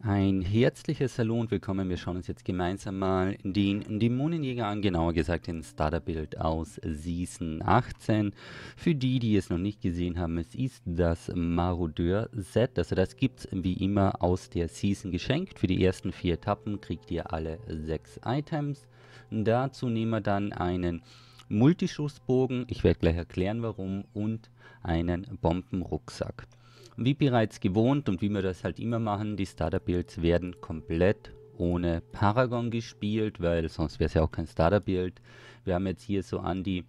Ein herzliches Hallo und willkommen. Wir schauen uns jetzt gemeinsam mal den Dämonenjäger an, genauer gesagt den Starterbild aus Season 18. Für die, die es noch nicht gesehen haben, es ist das Marodeur-Set. Also das gibt es wie immer aus der Season geschenkt. Für die ersten 4 Etappen kriegt ihr alle 6 Items. Dazu nehmen wir dann einen Multischussbogen, ich werde gleich erklären warum, und einen Bombenrucksack. Wie bereits gewohnt und wie wir das halt immer machen, die Starter-Builds werden komplett ohne Paragon gespielt, weil sonst wäre es ja auch kein Starter-Build. Wir haben jetzt hier so an die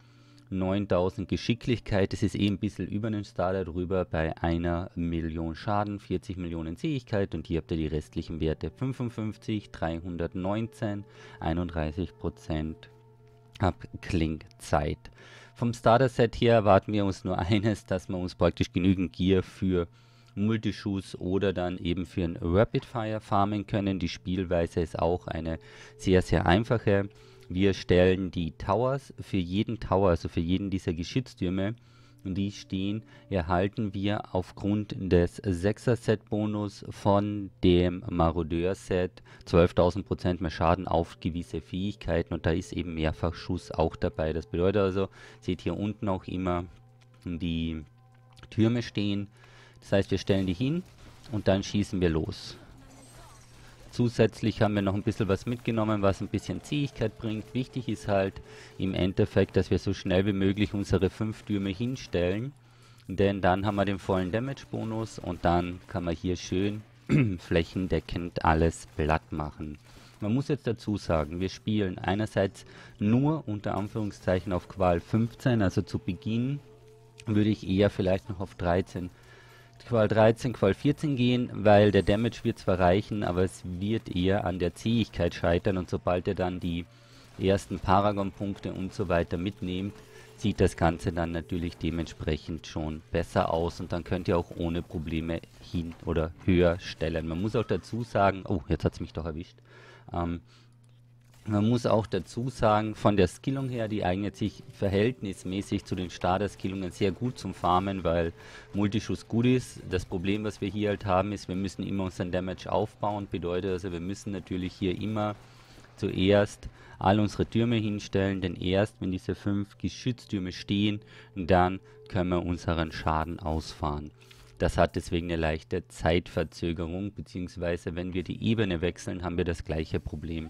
9000 Geschicklichkeit, das ist ein bisschen über einen Starter drüber, bei einer 1 Million Schaden, 40 Millionen Zähigkeit, und hier habt ihr die restlichen Werte: 55, 319, 31% Abklingzeit. Vom Starter-Set hier erwarten wir uns nur eines, dass wir uns praktisch genügend Gear für Multischuss oder dann eben für ein Rapid Fire farmen können. Die Spielweise ist auch eine sehr, sehr einfache. Wir stellen die Towers, für jeden Tower, also für jeden dieser Geschütztürme, die stehen, erhalten wir aufgrund des 6er-Set-Bonus von dem Marodeur-Set 12.000% mehr Schaden auf gewisse Fähigkeiten, und da ist eben Mehrfachschuss auch dabei. Das bedeutet also, seht hier unten auch immer die Türme stehen. Das heißt, wir stellen die hin und dann schießen wir los. Zusätzlich haben wir noch ein bisschen was mitgenommen, was ein bisschen Zähigkeit bringt. Wichtig ist halt im Endeffekt, dass wir so schnell wie möglich unsere 5 Türme hinstellen, denn dann haben wir den vollen Damage-Bonus und dann kann man hier schön flächendeckend alles platt machen. Man muss jetzt dazu sagen, wir spielen einerseits nur unter Anführungszeichen auf Qual 15, also zu Beginn würde ich eher vielleicht noch auf Qual 13, Qual 14 gehen, weil der Damage wird zwar reichen, aber es wird eher an der Zähigkeit scheitern, und sobald ihr dann die ersten Paragon-Punkte und so weiter mitnehmt, sieht das Ganze dann natürlich dementsprechend schon besser aus, und dann könnt ihr auch ohne Probleme hin oder höher stellen. Man muss auch dazu sagen, oh, jetzt hat es mich doch erwischt, man muss auch dazu sagen, von der Skillung her, die eignet sich verhältnismäßig zu den Starter-Skillungen sehr gut zum Farmen, weil Multischuss gut ist. Das Problem, was wir hier halt haben, ist, wir müssen immer unseren Damage aufbauen. Bedeutet also, wir müssen natürlich hier immer zuerst all unsere Türme hinstellen, denn erst wenn diese 5 Geschütztürme stehen, dann können wir unseren Schaden ausfahren. Das hat deswegen eine leichte Zeitverzögerung, beziehungsweise wenn wir die Ebene wechseln, haben wir das gleiche Problem.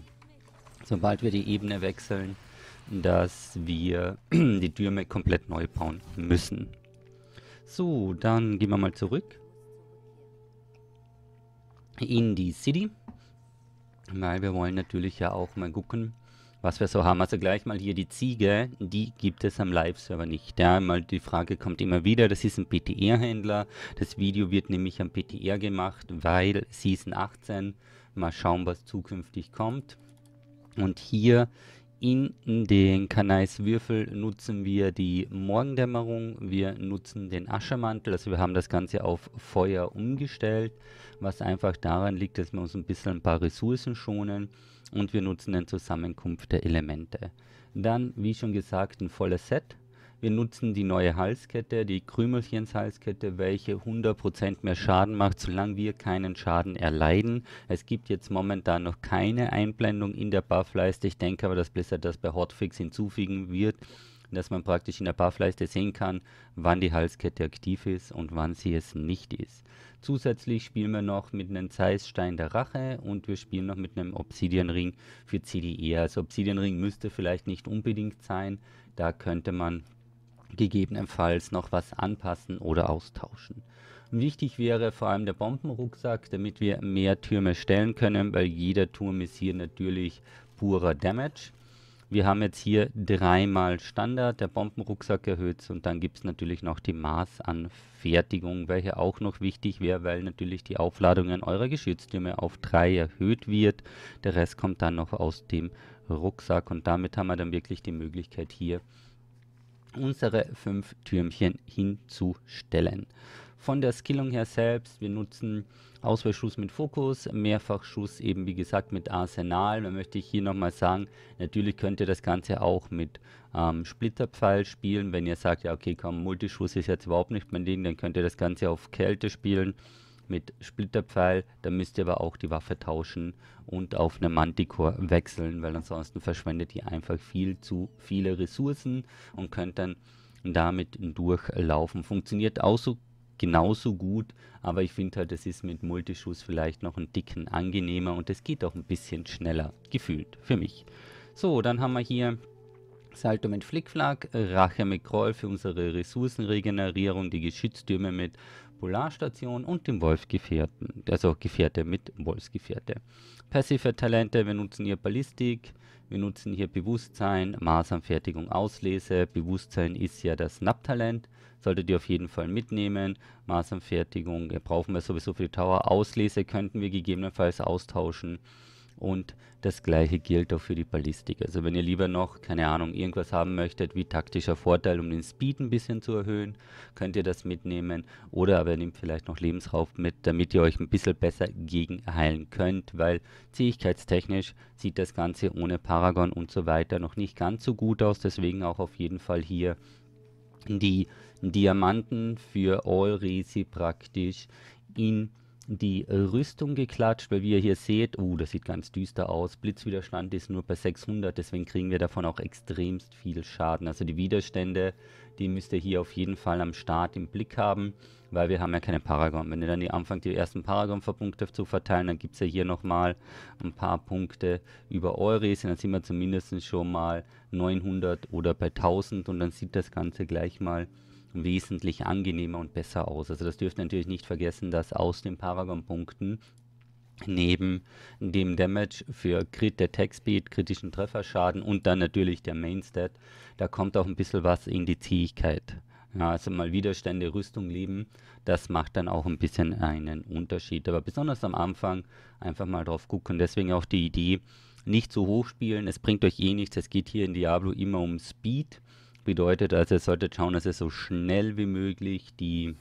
Sobald wir die Ebene wechseln, dass wir die Türme komplett neu bauen müssen. So, dann gehen wir mal zurück in die City, weil wir wollen natürlich ja auch mal gucken, was wir so haben. Also gleich mal hier die Ziege, die gibt es am Live-Server nicht. Ja, mal die Frage kommt immer wieder, das ist ein PTR-Händler. Das Video wird nämlich am PTR gemacht, weil Season 18, mal schauen, was zukünftig kommt. Und hier in den Kanais-Würfel nutzen wir die Morgendämmerung, wir nutzen den Aschermantel, also wir haben das Ganze auf Feuer umgestellt, was einfach daran liegt, dass wir uns ein bisschen ein paar Ressourcen schonen, und wir nutzen den Zusammenkunft der Elemente. Dann, wie schon gesagt, ein volles Set. Wir nutzen die neue Halskette, die Krümelchen-Halskette, welche 100% mehr Schaden macht, solange wir keinen Schaden erleiden. Es gibt jetzt momentan noch keine Einblendung in der Buffleiste. Ich denke aber, dass Blizzard das bei Hotfix hinzufügen wird, dass man praktisch in der Buffleiste sehen kann, wann die Halskette aktiv ist und wann sie es nicht ist. Zusätzlich spielen wir noch mit einem Zeisstein der Rache, und wir spielen noch mit einem Obsidianring für CDR. Also Obsidianring müsste vielleicht nicht unbedingt sein, da könnte man gegebenenfalls noch was anpassen oder austauschen. Wichtig wäre vor allem der Bombenrucksack, damit wir mehr Türme stellen können, weil jeder Turm ist hier natürlich purer Damage. Wir haben jetzt hier 3 mal Standard, der Bombenrucksack erhöht, und dann gibt es natürlich noch die Maßanfertigung, welche auch noch wichtig wäre, weil natürlich die Aufladungen eurer Geschütztürme auf 3 erhöht wird. Der Rest kommt dann noch aus dem Rucksack, und damit haben wir dann wirklich die Möglichkeit, hier unsere 5 Türmchen hinzustellen. Von der Skillung her selbst, wir nutzen Auswahlschuss mit Fokus, Mehrfachschuss eben wie gesagt mit Arsenal. Da möchte ich hier nochmal sagen, natürlich könnt ihr das Ganze auch mit Splitterpfeil spielen, wenn ihr sagt, ja okay komm, Multischuss ist jetzt überhaupt nicht mein Ding, dann könnt ihr das Ganze auf Kälte spielen. mit Splitterpfeil. Da müsst ihr aber auch die Waffe tauschen und auf eine Mantikor wechseln, weil ansonsten verschwendet ihr einfach viel zu viele Ressourcen und könnt dann damit durchlaufen. Funktioniert auch so genauso gut, aber ich finde halt, es ist mit Multischuss vielleicht noch einen Ticken angenehmer und es geht auch ein bisschen schneller, gefühlt, für mich. So, dann haben wir hier Salto mit Flickflack, Rache mit Kroll für unsere Ressourcenregenerierung, die Geschütztürme mit Polarstation und dem Wolfsgefährten, also Gefährte mit Wolfsgefährte. Passive Talente, wir nutzen hier Ballistik, wir nutzen hier Bewusstsein, Maßanfertigung, Auslese. Bewusstsein ist ja das NAP-Talent, solltet ihr auf jeden Fall mitnehmen. Maßanfertigung brauchen wir sowieso für die Tower, Auslese könnten wir gegebenenfalls austauschen. Und das gleiche gilt auch für die Ballistik. Also wenn ihr lieber noch, keine Ahnung, irgendwas haben möchtet, wie taktischer Vorteil, um den Speed ein bisschen zu erhöhen, könnt ihr das mitnehmen. Oder aber ihr nehmt vielleicht noch Lebensraub mit, damit ihr euch ein bisschen besser gegenheilen könnt. Weil zähigkeitstechnisch sieht das Ganze ohne Paragon und so weiter noch nicht ganz so gut aus. Deswegen auch auf jeden Fall hier die Diamanten für All-Resi praktisch in die Rüstung geklatscht, weil wie ihr hier seht, oh, das sieht ganz düster aus, Blitzwiderstand ist nur bei 600, deswegen kriegen wir davon auch extremst viel Schaden. Also die Widerstände, die müsst ihr hier auf jeden Fall am Start im Blick haben, weil wir haben ja keine Paragon. Wenn ihr dann anfangt, die ersten Paragon-Verpunkte zu verteilen, dann gibt es ja hier nochmal ein paar Punkte über Eures, dann sind wir zumindest schon mal 900 oder bei 1000 und dann sieht das Ganze gleich mal wesentlich angenehmer und besser aus. Also das dürft ihr natürlich nicht vergessen, dass aus den Paragon-Punkten neben dem Damage für Crit, Attack Speed, kritischen Trefferschaden und dann natürlich der Mainstat, da kommt auch ein bisschen was in die Zähigkeit. Ja, also mal Widerstände, Rüstung, Leben, das macht dann auch ein bisschen einen Unterschied. Aber besonders am Anfang einfach mal drauf gucken. Deswegen auch die Idee, nicht zu hoch spielen, es bringt euch eh nichts, es geht hier in Diablo immer um Speed. Bedeutet also, ihr solltet schauen, dass ihr so schnell wie möglich die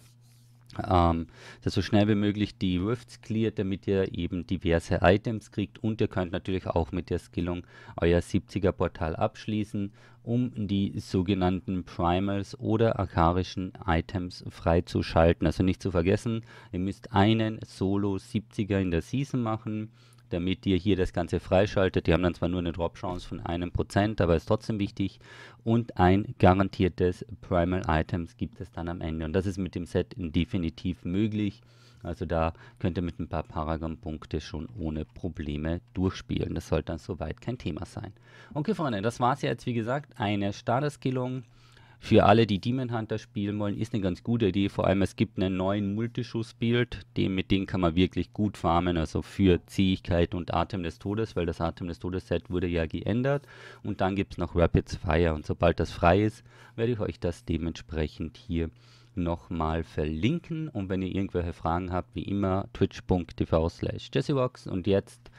Rifts cleart, damit ihr eben diverse Items kriegt. Und ihr könnt natürlich auch mit der Skillung euer 70er Portal abschließen, um die sogenannten Primals oder archaischen Items freizuschalten. Also nicht zu vergessen, ihr müsst einen Solo 70er in der Season machen, damit ihr hier das Ganze freischaltet. Die haben dann zwar nur eine Drop-Chance von 1%, aber ist trotzdem wichtig. Und ein garantiertes Primal-Items gibt es dann am Ende. Und das ist mit dem Set definitiv möglich. Also da könnt ihr mit ein paar Paragon-Punkte schon ohne Probleme durchspielen. Das sollte dann soweit kein Thema sein. Okay, Freunde, das war es ja jetzt, wie gesagt, eine Starter-Skillung. Für alle, die Demon Hunter spielen wollen, ist eine ganz gute Idee. Vor allem, es gibt einen neuen Multischuss-Build, mit dem kann man wirklich gut farmen, also für Zähigkeit und Atem des Todes, weil das Atem des Todes-Set wurde ja geändert. Und dann gibt es noch Rapid Fire und sobald das frei ist, werde ich euch das dementsprechend hier nochmal verlinken. Und wenn ihr irgendwelche Fragen habt, wie immer, twitch.tv/jessievox. Und jetzt,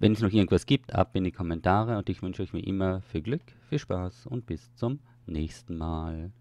wenn es noch irgendwas gibt, ab in die Kommentare und ich wünsche euch wie immer viel Glück, viel Spaß und bis zum nächsten Mal.